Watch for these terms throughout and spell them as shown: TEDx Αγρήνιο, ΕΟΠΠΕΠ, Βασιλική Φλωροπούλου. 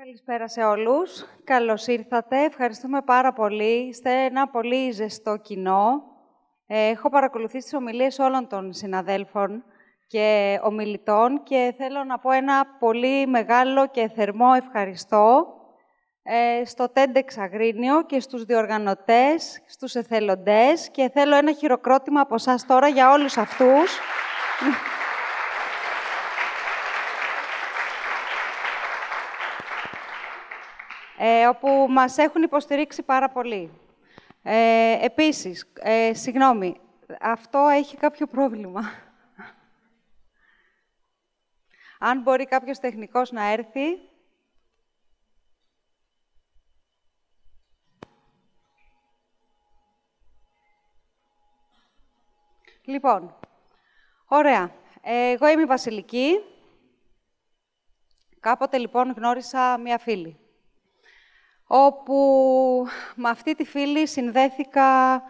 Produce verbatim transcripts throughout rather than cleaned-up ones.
Καλησπέρα σε όλους. Καλώς ήρθατε. Ευχαριστούμε πάρα πολύ. Είστε ένα πολύ ζεστό κοινό. Έχω παρακολουθήσει τις ομιλίες όλων των συναδέλφων και ομιλητών και θέλω να πω ένα πολύ μεγάλο και θερμό ευχαριστώ στο TEDx Αγρήνιο και στους διοργανωτές, στους εθελοντές και θέλω ένα χειροκρότημα από εσάς τώρα για όλους αυτούς. Ε, όπου μας έχουν υποστηρίξει πάρα πολύ. Ε, επίσης, ε, συγγνώμη, αυτό έχει κάποιο πρόβλημα. Αν μπορεί κάποιος τεχνικός να έρθει. Λοιπόν, ωραία. Εγώ είμαι η Βασιλική. Κάποτε, λοιπόν, γνώρισα μία φίλη, όπου με αυτή τη φίλη συνδέθηκα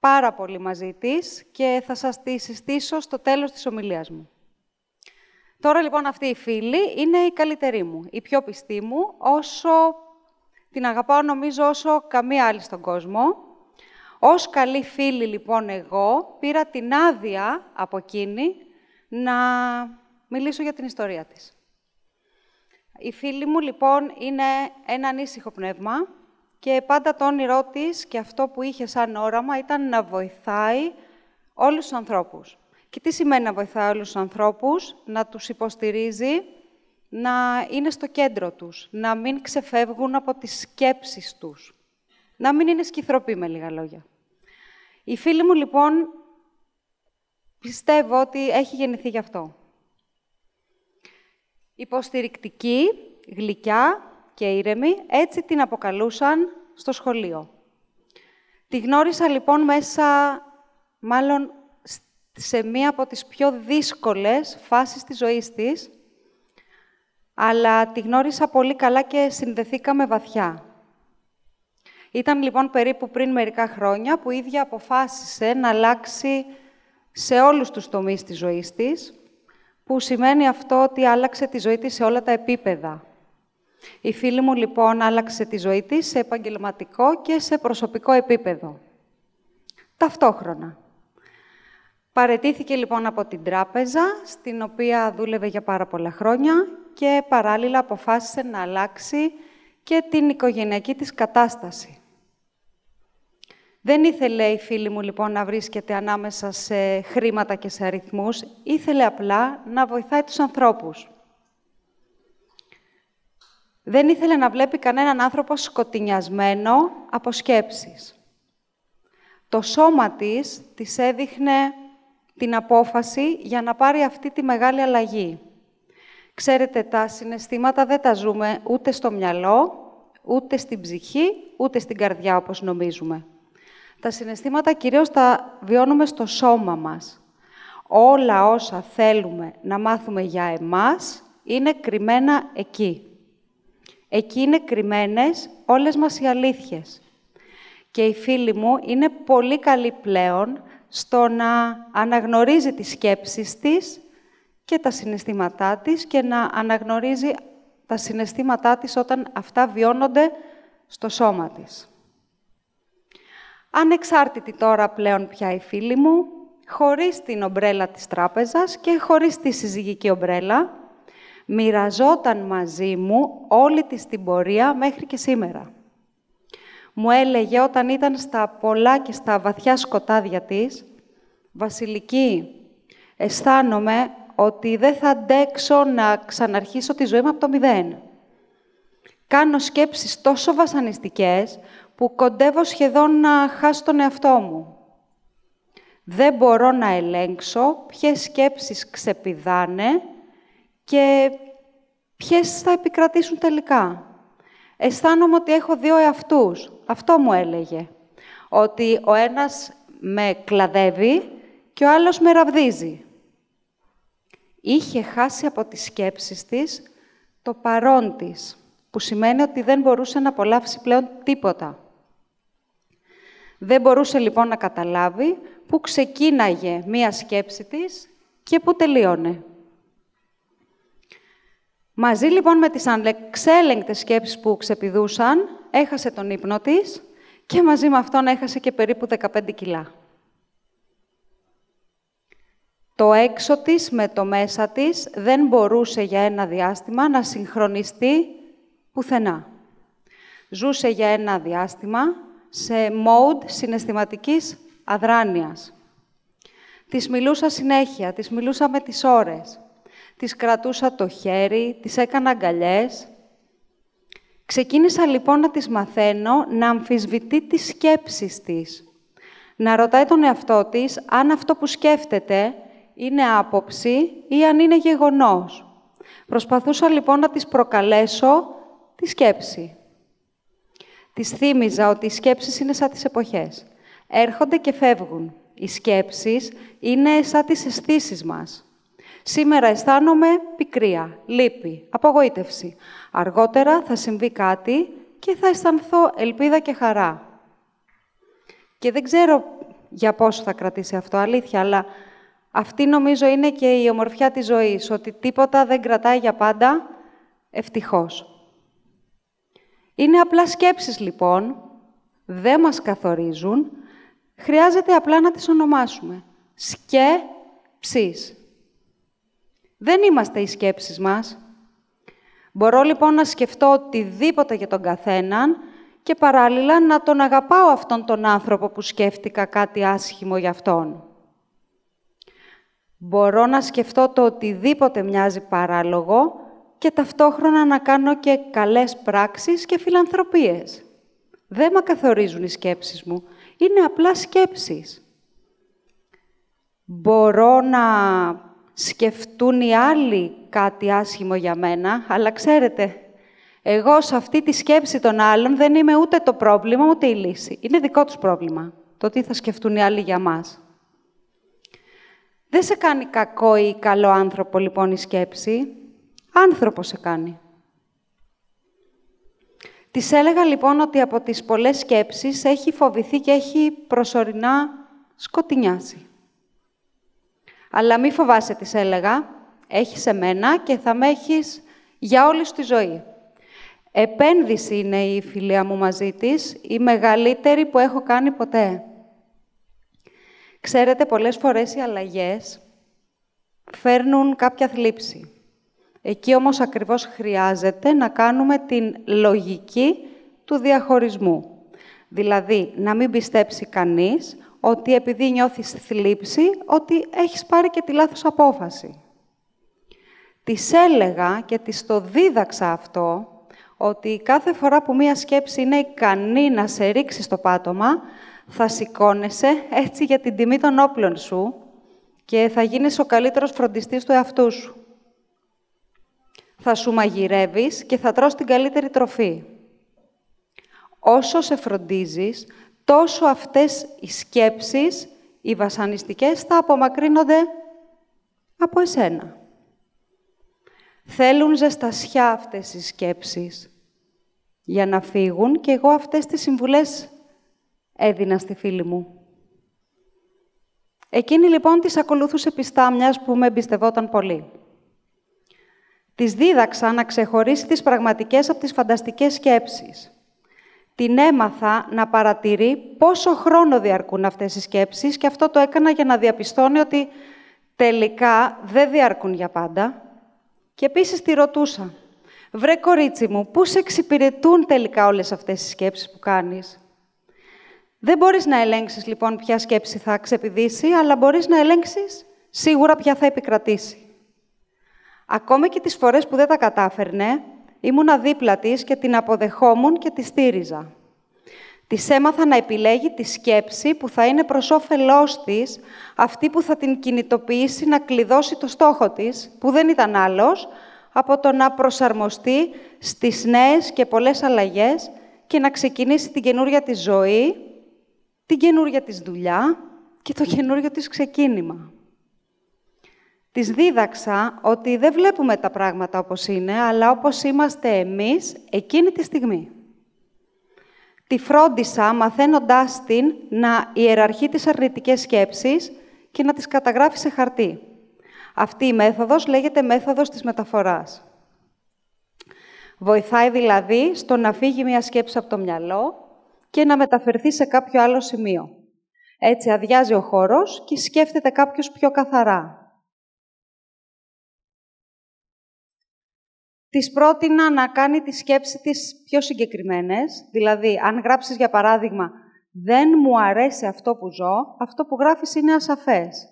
πάρα πολύ μαζί της και θα σας τη συστήσω στο τέλος της ομιλίας μου. Τώρα, λοιπόν, αυτή η φίλη είναι η καλύτερη μου, η πιο πιστή μου, όσο την αγαπάω, νομίζω, όσο καμία άλλη στον κόσμο. Ως καλή φίλη, λοιπόν, εγώ πήρα την άδεια από εκείνη να μιλήσω για την ιστορία της. Η φίλη μου, λοιπόν, είναι ένα ανήσυχο πνεύμα και πάντα το όνειρό της και αυτό που είχε σαν όραμα ήταν να βοηθάει όλους τους ανθρώπους. Και τι σημαίνει να βοηθάει όλους τους ανθρώπους? Να τους υποστηρίζει, να είναι στο κέντρο τους, να μην ξεφεύγουν από τις σκέψεις τους, να μην είναι σκυθροποί, με λίγα λόγια. Η φίλη μου, λοιπόν, πιστεύω ότι έχει γεννηθεί γι' αυτό. Υποστηρικτική, γλυκιά και ήρεμη, έτσι την αποκαλούσαν στο σχολείο. Τη γνώρισα, λοιπόν, μέσα, μάλλον, σε μία από τις πιο δύσκολες φάσεις της ζωής της, αλλά τη γνώρισα πολύ καλά και συνδεθήκαμε βαθιά. Ήταν, λοιπόν, περίπου πριν μερικά χρόνια που η ίδια αποφάσισε να αλλάξει σε όλους τους τομείς της ζωής της, που σημαίνει αυτό ότι άλλαξε τη ζωή της σε όλα τα επίπεδα. Η φίλη μου, λοιπόν, άλλαξε τη ζωή της σε επαγγελματικό και σε προσωπικό επίπεδο. Ταυτόχρονα. Παραιτήθηκε, λοιπόν, από την τράπεζα, στην οποία δούλευε για πάρα πολλά χρόνια και παράλληλα αποφάσισε να αλλάξει και την οικογενειακή της κατάσταση. Δεν ήθελε η φίλη μου, λοιπόν, να βρίσκεται ανάμεσα σε χρήματα και σε αριθμούς. Ήθελε απλά να βοηθάει τους ανθρώπους. Δεν ήθελε να βλέπει κανέναν άνθρωπο σκοτεινιασμένο από σκέψεις. Το σώμα της της έδειχνε την απόφαση για να πάρει αυτή τη μεγάλη αλλαγή. Ξέρετε, τα συναισθήματα δεν τα ζούμε ούτε στο μυαλό, ούτε στην ψυχή, ούτε στην καρδιά, όπως νομίζουμε. Τα συναισθήματα κυρίως τα βιώνουμε στο σώμα μας. Όλα όσα θέλουμε να μάθουμε για εμάς είναι κρυμμένα εκεί. Εκεί είναι κρυμμένες όλες μας οι αλήθειες. Και η φίλη μου είναι πολύ καλή πλέον στο να αναγνωρίζει τις σκέψεις της και τα συναισθήματά της και να αναγνωρίζει τα συναισθήματά της όταν αυτά βιώνονται στο σώμα της. Ανεξάρτητη τώρα πλέον πια η φίλη μου, χωρίς την ομπρέλα της τράπεζας και χωρίς τη συζυγική ομπρέλα, μοιραζόταν μαζί μου όλη της την πορεία μέχρι και σήμερα. Μου έλεγε όταν ήταν στα πολλά και στα βαθιά σκοτάδια της, «Βασιλική, αισθάνομαι ότι δεν θα αντέξω να ξαναρχίσω τη ζωή μου από το μηδέν. Κάνω σκέψεις τόσο βασανιστικές, που κοντεύω σχεδόν να χάσω τον εαυτό μου. Δεν μπορώ να ελέγξω ποιες σκέψεις ξεπηδάνε και ποιες θα επικρατήσουν τελικά. Αισθάνομαι ότι έχω δύο εαυτούς». Αυτό μου έλεγε. Ότι ο ένας με κλαδεύει και ο άλλος με ραβδίζει. Είχε χάσει από τις σκέψεις της το παρόν της, που σημαίνει ότι δεν μπορούσε να απολαύσει πλέον τίποτα. Δεν μπορούσε, λοιπόν, να καταλάβει πού ξεκίναγε μία σκέψη της και πού τελείωνε. Μαζί λοιπόν με τις ανεξέλεγκτες σκέψεις που ξεπηδούσαν, έχασε τον ύπνο της και μαζί με αυτόν έχασε και περίπου δεκαπέντε κιλά. Το έξω της με το μέσα της δεν μπορούσε για ένα διάστημα να συγχρονιστεί πουθενά. Ζούσε για ένα διάστημα σε mode συναισθηματικής αδράνειας. Της μιλούσα συνέχεια, της μιλούσα με τις ώρες. Της κρατούσα το χέρι, της έκανα αγκαλιές. Ξεκίνησα λοιπόν να της μαθαίνω να αμφισβητεί τις σκέψεις της. Να ρωτάει τον εαυτό της αν αυτό που σκέφτεται είναι άποψη ή αν είναι γεγονός. Προσπαθούσα λοιπόν να της προκαλέσω τη σκέψη. Της θύμιζα ότι οι σκέψεις είναι σαν τις εποχές. Έρχονται και φεύγουν. Οι σκέψεις είναι σαν τις αισθήσεις μας. Σήμερα αισθάνομαι πικρία, λύπη, απογοήτευση. Αργότερα θα συμβεί κάτι και θα αισθανθώ ελπίδα και χαρά. Και δεν ξέρω για πόσο θα κρατήσει αυτό, αλήθεια, αλλά αυτή νομίζω είναι και η ομορφιά της ζωής, ότι τίποτα δεν κρατάει για πάντα, ευτυχώς. Είναι απλά σκέψεις, λοιπόν, δεν μας καθορίζουν, χρειάζεται απλά να τις ονομάσουμε. Σκέψεις. Δεν είμαστε οι σκέψεις μας. Μπορώ λοιπόν να σκεφτώ οτιδήποτε για τον καθέναν και παράλληλα να τον αγαπάω αυτόν τον άνθρωπο που σκέφτηκα κάτι άσχημο για αυτόν. Μπορώ να σκεφτώ το οτιδήποτε μοιάζει παράλογο και ταυτόχρονα να κάνω και καλές πράξεις και φιλανθρωπίες. Δεν με καθορίζουν οι σκέψεις μου. Είναι απλά σκέψεις. Μπορώ να σκεφτούν οι άλλοι κάτι άσχημο για μένα, αλλά ξέρετε, εγώ σε αυτή τη σκέψη των άλλων δεν είμαι ούτε το πρόβλημα, ούτε η λύση. Είναι δικό τους πρόβλημα, το τι θα σκεφτούν οι άλλοι για μας. Δεν σε κάνει κακό ή καλό άνθρωπο, λοιπόν, η σκέψη. Άνθρωπο σε κάνει. Της έλεγα, λοιπόν, ότι από τις πολλές σκέψεις έχει φοβηθεί και έχει προσωρινά σκοτεινιάσει. Αλλά μη φοβάσαι, της έλεγα, έχεις εμένα και θα με έχεις για όλη τη ζωή. Επένδυση είναι η φιλία μου μαζί της, η μεγαλύτερη που έχω κάνει ποτέ. Ξέρετε, πολλές φορές οι αλλαγές φέρνουν κάποια θλίψη. Εκεί όμως ακριβώς χρειάζεται να κάνουμε την λογική του διαχωρισμού. Δηλαδή, να μην πιστέψει κανείς ότι επειδή νιώθεις θλίψη, ότι έχεις πάρει και τη λάθος απόφαση. Της έλεγα και της το δίδαξα αυτό, ότι κάθε φορά που μία σκέψη είναι ικανή να σε ρίξει στο πάτωμα, θα σηκώνεσαι έτσι για την τιμή των όπλων σου και θα γίνεις ο καλύτερος φροντιστής του εαυτού σου. Θα σου μαγειρεύεις και θα τρως την καλύτερη τροφή. Όσο σε φροντίζεις, τόσο αυτές οι σκέψεις, οι βασανιστικές, θα απομακρύνονται από εσένα. Θέλουν ζεστασιά αυτές οι σκέψεις για να φύγουν και εγώ αυτές τις συμβουλές έδινα στη φίλη μου. Εκείνη λοιπόν τις ακολούθουσε πιστά, μιας που με εμπιστευόταν πολύ. Της δίδαξα να ξεχωρίσει τις πραγματικές από τις φανταστικές σκέψεις. Την έμαθα να παρατηρεί πόσο χρόνο διαρκούν αυτές οι σκέψεις και αυτό το έκανα για να διαπιστώνει ότι τελικά δεν διαρκούν για πάντα. Και επίσης τη ρωτούσα, «Βρε κορίτσι μου, πώς εξυπηρετούν τελικά όλες αυτές οι σκέψεις που κάνεις?» Δεν μπορείς να ελέγξεις λοιπόν ποια σκέψη θα ξεπηδήσει, αλλά μπορείς να ελέγξεις σίγουρα ποια θα επικρατήσει. Ακόμα και τις φορές που δεν τα κατάφερνε, ήμουνα δίπλα της και την αποδεχόμουν και τη στήριζα. Της έμαθα να επιλέγει τη σκέψη που θα είναι προς όφελός της, αυτή που θα την κινητοποιήσει να κλειδώσει το στόχο της, που δεν ήταν άλλος, από το να προσαρμοστεί στις νέες και πολλές αλλαγές και να ξεκινήσει την καινούρια της ζωή, την καινούρια της δουλειά και το καινούριο της ξεκίνημα. Της δίδαξα ότι δεν βλέπουμε τα πράγματα όπως είναι, αλλά όπως είμαστε εμείς εκείνη τη στιγμή. Τη φρόντισα, μαθαίνοντάς την, να ιεραρχεί τις αρνητικές σκέψεις και να τις καταγράφει σε χαρτί. Αυτή η μέθοδος λέγεται μέθοδος της μεταφοράς. Βοηθάει δηλαδή στο να φύγει μια σκέψη από το μυαλό και να μεταφερθεί σε κάποιο άλλο σημείο. Έτσι αδειάζει ο χώρος και σκέφτεται κάποιος πιο καθαρά. Της πρότεινα να κάνει τη σκέψη της πιο συγκεκριμένες. Δηλαδή, αν γράψεις για παράδειγμα «Δεν μου αρέσει αυτό που ζω», αυτό που γράφεις είναι ασαφές.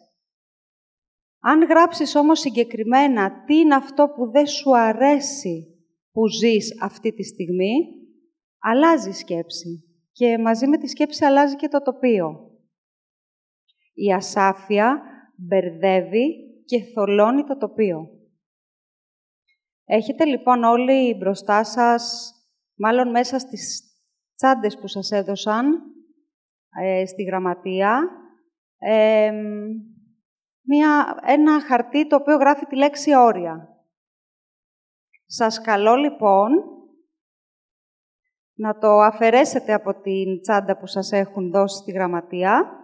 Αν γράψεις όμως συγκεκριμένα τι είναι αυτό που δεν σου αρέσει που ζεις αυτή τη στιγμή, αλλάζει η σκέψη. Και μαζί με τη σκέψη αλλάζει και το τοπίο. Η ασάφεια μπερδεύει και θολώνει το τοπίο. Έχετε λοιπόν όλοι μπροστά σας, μάλλον μέσα στις τσάντες που σας έδωσαν, ε, στη γραμματεία, ε, μια, ένα χαρτί το οποίο γράφει τη λέξη όρια. Σας καλώ λοιπόν να το αφαιρέσετε από την τσάντα που σας έχουν δώσει στη γραμματεία.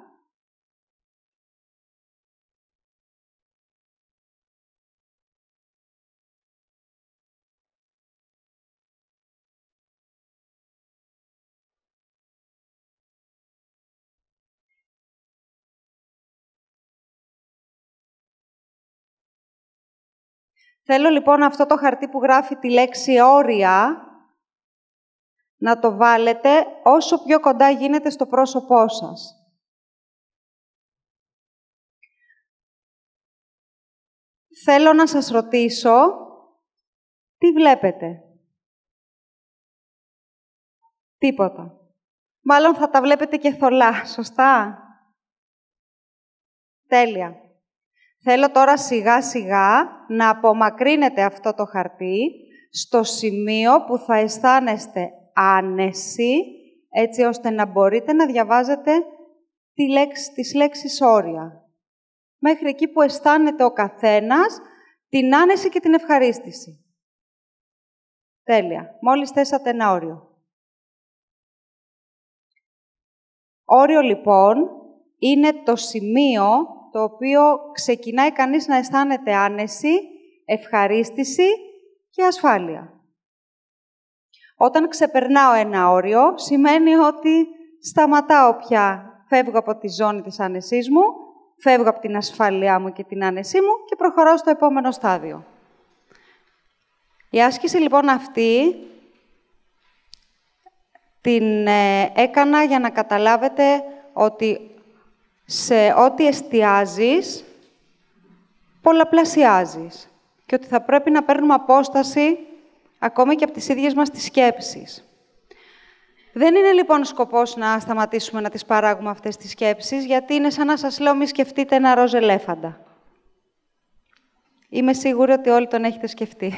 Θέλω λοιπόν αυτό το χαρτί που γράφει τη λέξη όρια να το βάλετε όσο πιο κοντά γίνεται στο πρόσωπό σας. Θέλω να σας ρωτήσω τι βλέπετε. Τίποτα. Μάλλον θα τα βλέπετε και θολά, σωστά. Τέλεια. Θέλω τώρα σιγά σιγά να απομακρύνετε αυτό το χαρτί στο σημείο που θα αισθάνεστε άνεση, έτσι ώστε να μπορείτε να διαβάζετε τη λέξη, τις λέξεις όρια. Μέχρι εκεί που αισθάνεται ο καθένας την άνεση και την ευχαρίστηση. Τέλεια. Μόλις θέσατε ένα όριο. Όριο λοιπόν είναι το σημείο το οποίο ξεκινάει κανείς να αισθάνεται άνεση, ευχαρίστηση και ασφάλεια. Όταν ξεπερνάω ένα όριο, σημαίνει ότι σταματάω πια, φεύγω από τη ζώνη της άνεσής μου, φεύγω από την ασφαλειά μου και την άνεσή μου και προχωράω στο επόμενο στάδιο. Η άσκηση λοιπόν αυτή την ε, έκανα για να καταλάβετε ότι σε ό,τι εστιάζεις, πολλαπλασιάζεις. Και ότι θα πρέπει να παίρνουμε απόσταση ακόμη και από τις ίδιες μας τις σκέψεις. Δεν είναι λοιπόν σκοπός να σταματήσουμε να τις παράγουμε αυτές τις σκέψεις, γιατί είναι σαν να σας λέω μη σκεφτείτε ένα ροζ ελέφαντα. Είμαι σίγουρη ότι όλοι τον έχετε σκεφτεί.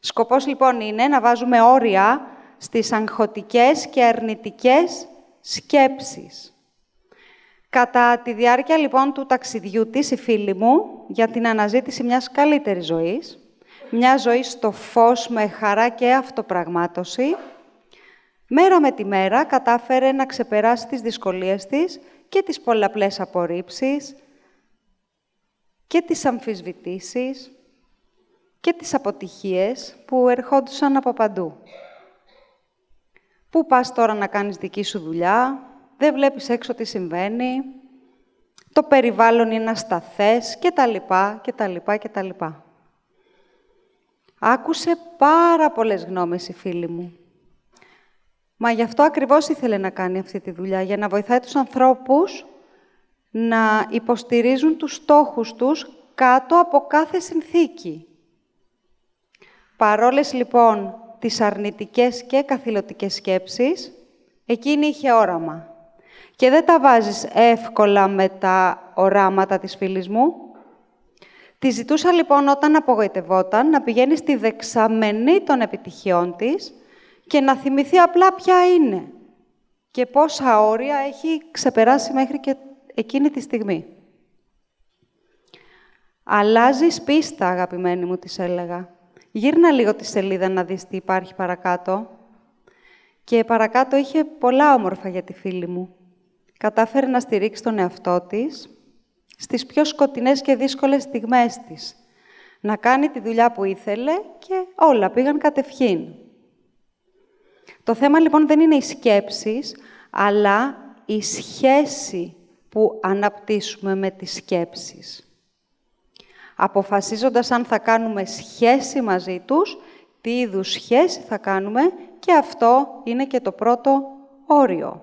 Σκοπός λοιπόν είναι να βάζουμε όρια στις αγχωτικές και αρνητικές σκέψεις. Κατά τη διάρκεια λοιπόν του ταξιδιού της, η φίλη μου, για την αναζήτηση μιας καλύτερης ζωής, μια ζωή στο φως με χαρά και αυτοπραγμάτωση, μέρα με τη μέρα κατάφερε να ξεπεράσει τις δυσκολίες της και τις πολλαπλές απορρίψεις και τις αμφισβητήσεις και τις αποτυχίες που ερχόντουσαν από παντού. Πού πας τώρα να κάνεις δική σου δουλειά, δεν βλέπεις έξω τι συμβαίνει, το περιβάλλον είναι ασταθές και τα λοιπά, και τα λοιπά, και τα λοιπά. Άκουσε πάρα πολλές γνώμες η φίλη μου. Μα γι' αυτό ακριβώς ήθελε να κάνει αυτή τη δουλειά, για να βοηθάει τους ανθρώπους να υποστηρίζουν τους στόχους τους κάτω από κάθε συνθήκη. Παρόλες λοιπόν τις αρνητικές και καθηλωτικές σκέψεις, εκείνη είχε όραμα. Και δεν τα βάζεις εύκολα με τα οράματα της φίλης μου. Τη ζητούσα λοιπόν όταν απογοητευόταν να πηγαίνει στη δεξαμενή των επιτυχιών της και να θυμηθεί απλά ποια είναι και πόσα όρια έχει ξεπεράσει μέχρι και εκείνη τη στιγμή. Αλλάζεις πίστα, αγαπημένη μου, της έλεγα. Γύρνα λίγο τη σελίδα να δεις τι υπάρχει παρακάτω. Και παρακάτω είχε πολλά όμορφα για τη φίλη μου. Κατάφερε να στηρίξει τον εαυτό της στις πιο σκοτεινές και δύσκολες στιγμές της. να κάνει τη δουλειά που ήθελε και όλα πήγαν κατευχήν. Το θέμα λοιπόν δεν είναι οι σκέψεις, αλλά η σχέση που αναπτύσσουμε με τις σκέψεις. Αποφασίζοντας αν θα κάνουμε σχέση μαζί τους, τι είδους σχέση θα κάνουμε, και αυτό είναι και το πρώτο όριο.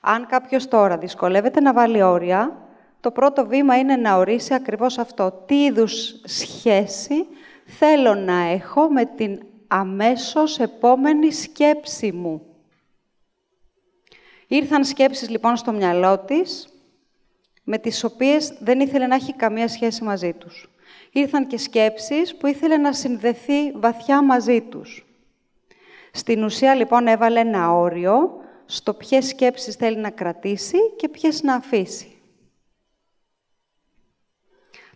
Αν κάποιος τώρα δυσκολεύεται να βάλει όρια, το πρώτο βήμα είναι να ορίσει ακριβώς αυτό. Τι είδους σχέση θέλω να έχω με την αμέσως επόμενη σκέψη μου. Ήρθαν σκέψεις λοιπόν στο μυαλό της, με τις οποίες δεν ήθελε να έχει καμία σχέση μαζί τους. Ήρθαν και σκέψεις που ήθελε να συνδεθεί βαθιά μαζί τους. Στην ουσία λοιπόν έβαλε ένα όριο στο ποιες σκέψεις θέλει να κρατήσει και ποιες να αφήσει.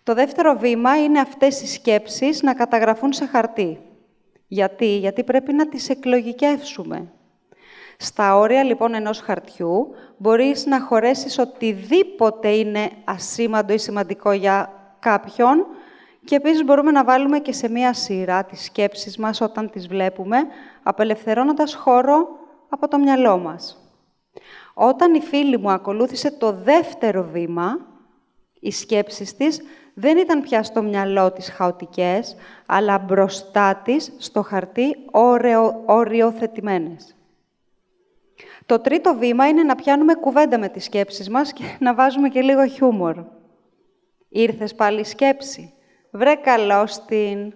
Το δεύτερο βήμα είναι αυτές οι σκέψεις να καταγραφούν σε χαρτί. Γιατί, γιατί πρέπει να τις εκλογικεύσουμε. Στα όρια λοιπόν ενός χαρτιού μπορείς να χωρέσεις οτιδήποτε είναι ασήμαντο ή σημαντικό για κάποιον, και επίσης μπορούμε να βάλουμε και σε μία σειρά τις σκέψεις μας όταν τις βλέπουμε, απελευθερώνοντας χώρο από το μυαλό μας. Όταν η φίλη μου ακολούθησε το δεύτερο βήμα, οι σκέψεις της δεν ήταν πια στο μυαλό της χαοτικές, αλλά μπροστά της στο χαρτί οριοθετημένες. Το τρίτο βήμα είναι να πιάνουμε κουβέντα με τις σκέψεις μας και να βάζουμε και λίγο χιούμορ. Ήρθες πάλι η σκέψη. Βρε καλώς την.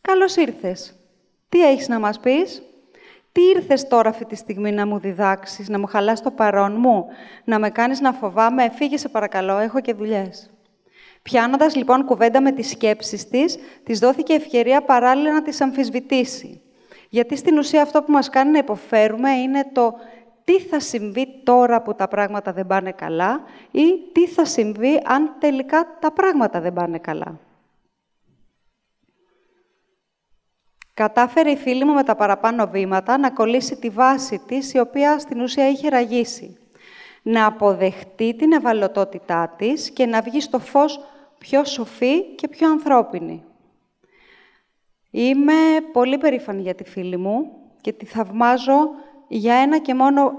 Καλώς ήρθες. Τι έχεις να μας πεις? Τι ήρθες τώρα αυτή τη στιγμή να μου διδάξεις, να μου χαλάς το παρόν μου, να με κάνεις να φοβάμαι? Φύγεσαι παρακαλώ, έχω και δουλειές. Πιάνοντας λοιπόν κουβέντα με τις σκέψεις της, της δόθηκε ευκαιρία παράλληλα να τις αμφισβητήσει. Γιατί στην ουσία αυτό που μας κάνει να υποφέρουμε είναι το τι θα συμβεί τώρα που τα πράγματα δεν πάνε καλά ή τι θα συμβεί αν τελικά τα πράγματα δεν πάνε καλά. Κατάφερε η φίλη μου με τα παραπάνω βήματα να κολλήσει τη βάση της, η οποία στην ουσία είχε ραγίσει. Να αποδεχτεί την ευαλωτότητά της και να βγει στο φως πιο σοφή και πιο ανθρώπινη. Είμαι πολύ περήφανη για τη φίλη μου και τη θαυμάζω για ένα και μόνο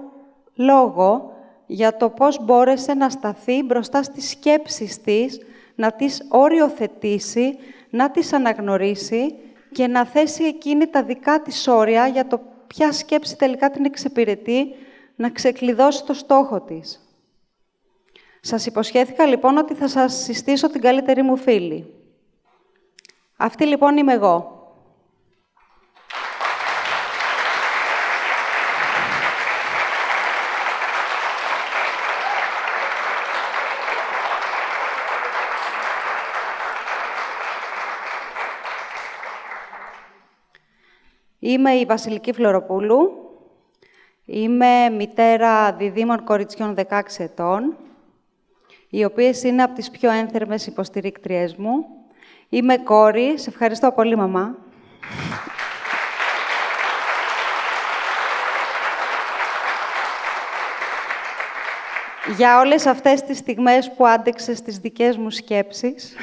λόγο, για το πώς μπόρεσε να σταθεί μπροστά στις σκέψεις της, να τις οριοθετήσει, να τις αναγνωρίσει και να θέσει εκείνη τα δικά της όρια για το ποια σκέψη τελικά την εξυπηρετεί, να ξεκλειδώσει το στόχο της. Σας υποσχέθηκα λοιπόν ότι θα σας συστήσω την καλύτερη μου φίλη. Αυτή λοιπόν είμαι εγώ. Είμαι η Βασιλική Φλωροπούλου. Είμαι μητέρα διδήμων κοριτσιών δεκαέξι ετών, οι οποίες είναι από τις πιο ένθερμες υποστηρίκτριές μου. Είμαι κόρη. Σε ευχαριστώ πολύ, μαμά. Για όλες αυτές τις στιγμές που άντεξες τις δικές μου σκέψεις.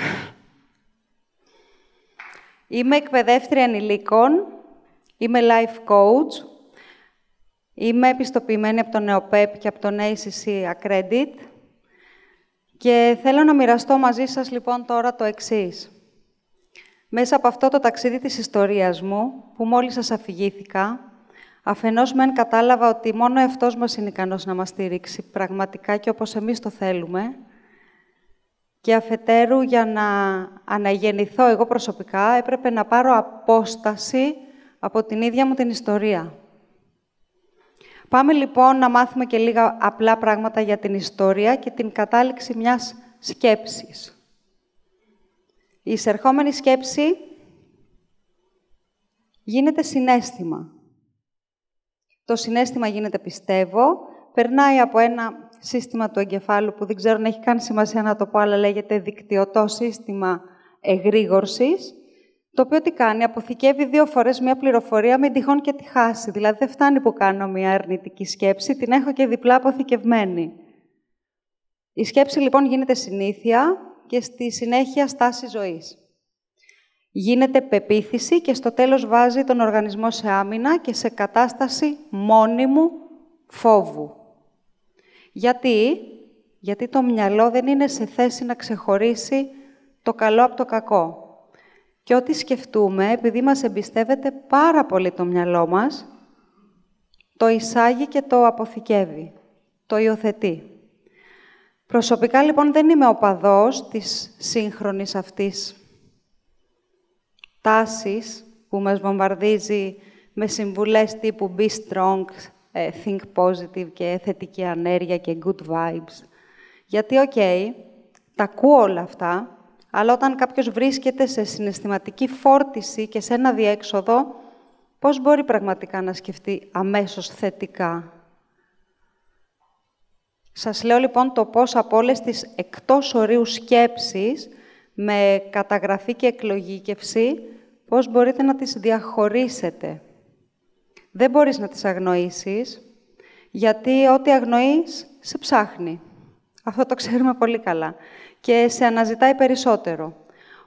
Είμαι εκπαιδεύτρια ενηλίκων. Είμαι life coach. Είμαι επιστοποιημένη από τον ΕΟΠΠΕΠ και από τον έι σι σι Accredit. Και θέλω να μοιραστώ μαζί σας λοιπόν τώρα το εξής. Μέσα από αυτό το ταξίδι της ιστορίας μου, που μόλις σας αφηγήθηκα, αφενός μεν κατάλαβα ότι μόνο αυτός μας είναι ικανός να μας στηρίξει πραγματικά και όπως εμείς το θέλουμε, και αφετέρου για να αναγεννηθώ εγώ προσωπικά έπρεπε να πάρω απόσταση από την ίδια μου την ιστορία. Πάμε λοιπόν να μάθουμε και λίγα απλά πράγματα για την ιστορία και την κατάληξη μιας σκέψης. Η εισερχόμενη σκέψη γίνεται συναίσθημα. Το συναίσθημα γίνεται πιστεύω, περνάει από ένα σύστημα του εγκεφάλου που δεν ξέρω αν έχει καν σημασία να το πω, αλλά λέγεται δικτυωτό σύστημα εγρήγορσης, το οποίο τι κάνει, αποθηκεύει δύο φορές μία πληροφορία με τυχόν και τη χάσει. Δηλαδή δεν φτάνει που κάνω μία αρνητική σκέψη, την έχω και διπλά αποθηκευμένη. Η σκέψη λοιπόν γίνεται συνήθεια και στη συνέχεια στάση ζωής. γίνεται πεποίθηση και στο τέλος βάζει τον οργανισμό σε άμυνα και σε κατάσταση μόνιμου φόβου. Γιατί, γιατί το μυαλό δεν είναι σε θέση να ξεχωρίσει το καλό από το κακό. Και ό,τι σκεφτούμε, επειδή μας εμπιστεύεται πάρα πολύ το μυαλό μας, το εισάγει και το αποθηκεύει, το υιοθετεί. Προσωπικά, λοιπόν, δεν είμαι οπαδός της σύγχρονης αυτής τάσης που μας βομβαρδίζει με συμβουλές τύπου «Be strong», «Think positive» και «Θετική ανέργεια» και «Good vibes». Γιατί, οκ, okay, τα ακούω όλα αυτά, αλλά όταν κάποιος βρίσκεται σε συναισθηματική φόρτιση και σε ένα διέξοδο, πώς μπορεί πραγματικά να σκεφτεί αμέσως θετικά. Σας λέω λοιπόν το πώς από όλες τις εκτός ορίου σκέψεις, με καταγραφή και εκλογήκευση, πώς μπορείτε να τις διαχωρίσετε. Δεν μπορείς να τις αγνοήσεις, γιατί ό,τι αγνοείς, σε ψάχνει. Αυτό το ξέρουμε πολύ καλά. Και σε αναζητάει περισσότερο.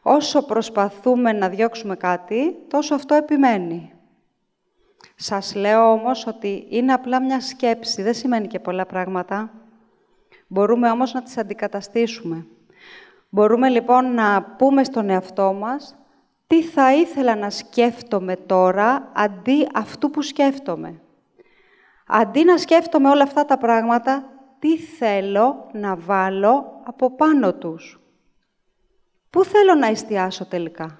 Όσο προσπαθούμε να διώξουμε κάτι, τόσο αυτό επιμένει. Σας λέω όμως ότι είναι απλά μια σκέψη, δεν σημαίνει και πολλά πράγματα. Μπορούμε όμως να τις αντικαταστήσουμε. Μπορούμε λοιπόν να πούμε στον εαυτό μας τι θα ήθελα να σκέφτομαι τώρα, αντί αυτού που σκέφτομαι. Αντί να σκέφτομαι όλα αυτά τα πράγματα, τι θέλω να βάλω από πάνω τους. Πού θέλω να εστιάσω τελικά.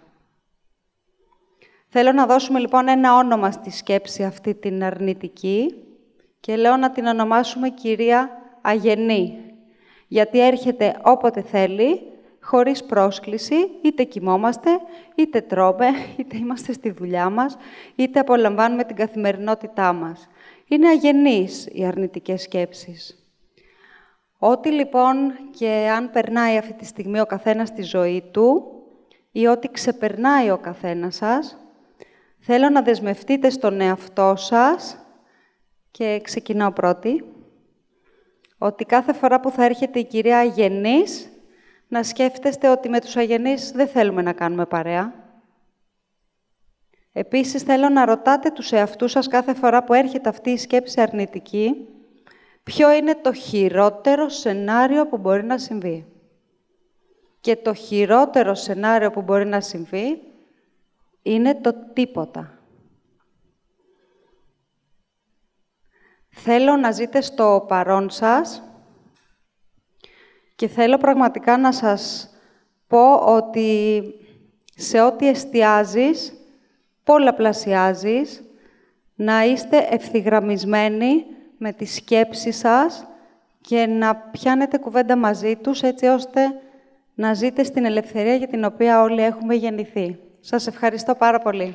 Θέλω να δώσουμε λοιπόν ένα όνομα στη σκέψη αυτή την αρνητική και λέω να την ονομάσουμε κυρία Αγενή, γιατί έρχεται όποτε θέλει, χωρίς πρόσκληση, είτε κοιμόμαστε, είτε τρώμε, είτε είμαστε στη δουλειά μας, είτε απολαμβάνουμε την καθημερινότητά μας. Είναι αγενείς οι αρνητικές σκέψεις. Ό,τι λοιπόν και αν περνάει αυτή τη στιγμή ο καθένας τη ζωή του ή ό,τι ξεπερνάει ο καθένας σας, θέλω να δεσμευτείτε στον εαυτό σας και ξεκινάω πρώτη, ότι κάθε φορά που θα έρχεται η κυρία Αγενής, να σκέφτεστε ότι με τους αγενείς δεν θέλουμε να κάνουμε παρέα. Επίσης, θέλω να ρωτάτε τους εαυτούς σας κάθε φορά που έρχεται αυτή η σκέψη αρνητική, ποιο είναι το χειρότερο σενάριο που μπορεί να συμβεί. Και το χειρότερο σενάριο που μπορεί να συμβεί είναι το τίποτα. Θέλω να ζείτε στο παρόν σας και θέλω πραγματικά να σας πω ότι σε ό,τι εστιάζεις, πολλαπλασιάζεις, να είστε ευθυγραμμισμένοι με τη σκέψη σας και να πιάνετε κουβέντα μαζί τους, έτσι ώστε να ζείτε στην ελευθερία για την οποία όλοι έχουμε γεννηθεί. Σας ευχαριστώ πάρα πολύ.